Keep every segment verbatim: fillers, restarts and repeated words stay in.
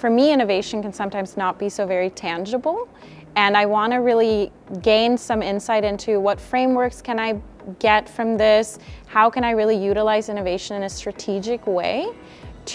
for me, innovation can sometimes not be so very tangible, and I want to really gain some insight into what frameworks can I get from this, how can I really utilize innovation in a strategic way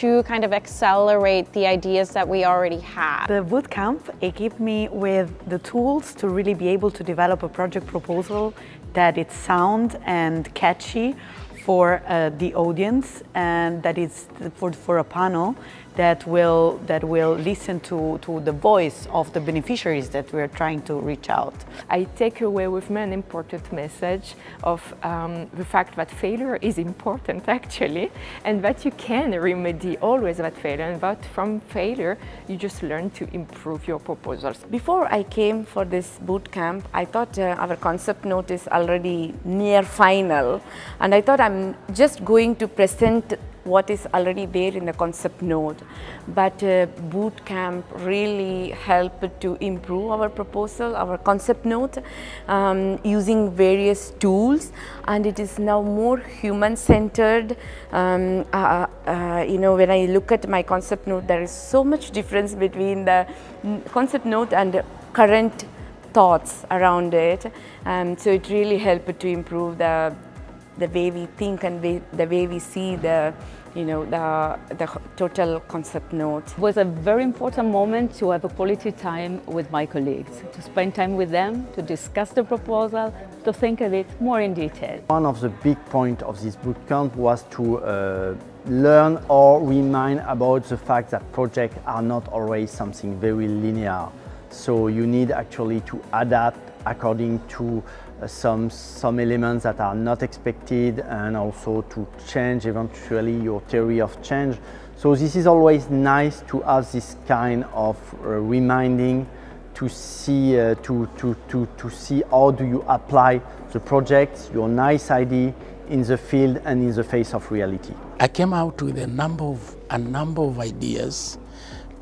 to kind of accelerate the ideas that we already have. The bootcamp, it gave me with the tools to really be able to develop a project proposal that it's sound and catchy for uh, the audience, and that is for, for a panel that will, that will listen to, to the voice of the beneficiaries that we're trying to reach out. I take away with me an important message of um, the fact that failure is important actually, and that you can remedy always that failure, and that from failure you just learn to improve your proposals. Before I came for this bootcamp, I thought uh, our concept note is already near final, and I thought I'm just going to present what is already there in the concept note, but uh, boot camp really helped to improve our proposal, our concept note, um, using various tools, and it is now more human-centered. Um, uh, uh, you know, when I look at my concept note, there is so much difference between the concept note and the current thoughts around it, um, so it really helped to improve the the way we think and we, the way we see the, you know, the, the total concept note. It was a very important moment to have a quality time with my colleagues, to spend time with them, to discuss the proposal, to think of it more in detail. One of the big points of this bootcamp was to uh, learn or remind about the fact that projects are not always something very linear. So you need actually to adapt according to uh, some, some elements that are not expected, and also to change eventually your theory of change. So this is always nice to have this kind of uh, reminding to see, uh, to, to, to, to see how do you apply the project, your nice idea in the field and in the face of reality. I came out with a number of, a number of ideas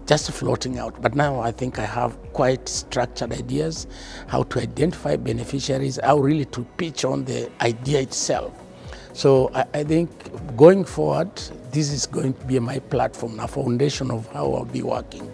just floating out, but now I think I have quite structured ideas how to identify beneficiaries, how really to pitch on the idea itself. So I, I think going forward, this is going to be my platform, a foundation of how I'll be working.